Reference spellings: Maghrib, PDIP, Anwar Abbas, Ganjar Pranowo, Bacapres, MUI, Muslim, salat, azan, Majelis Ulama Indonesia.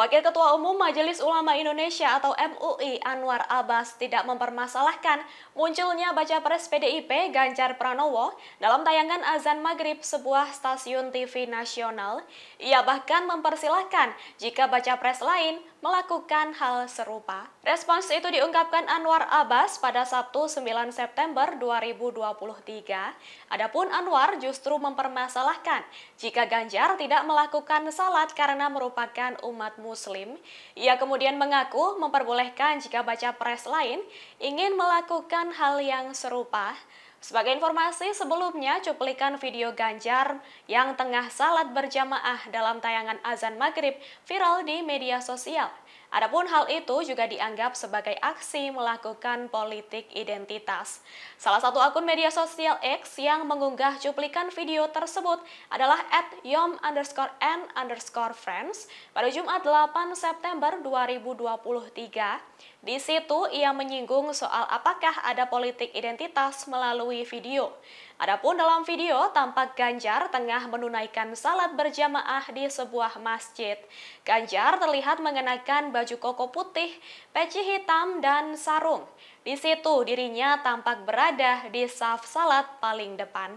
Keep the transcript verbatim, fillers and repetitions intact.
Wakil Ketua Umum Majelis Ulama Indonesia atau M U I Anwar Abbas tidak mempermasalahkan munculnya Bacapres P D I P Ganjar Pranowo dalam tayangan azan maghrib sebuah stasiun T V nasional. Ia bahkan mempersilahkan jika Bacapres lain melakukan hal serupa. Respons itu diungkapkan Anwar Abbas pada Sabtu sembilan September dua ribu dua puluh tiga. Adapun Anwar justru mempermasalahkan jika Ganjar tidak melakukan salat karena merupakan umat Muslim. Ia kemudian mengaku memperbolehkan jika Bacapres lain ingin melakukan hal yang serupa. Sebagai informasi sebelumnya, cuplikan video Ganjar yang tengah salat berjamaah dalam tayangan azan maghrib viral di media sosial. Adapun hal itu juga dianggap sebagai aksi melakukan politik identitas. Salah satu akun media sosial X yang mengunggah cuplikan video tersebut adalah at yom underscore n underscore friends pada Jumat delapan September dua ribu dua puluh tiga. Di situ ia menyinggung soal apakah ada politik identitas melalui video. Adapun dalam video tampak Ganjar tengah menunaikan salat berjamaah di sebuah masjid. Ganjar terlihat mengenakan baju koko putih, peci hitam dan sarung. Di situ dirinya tampak berada di saf salat paling depan.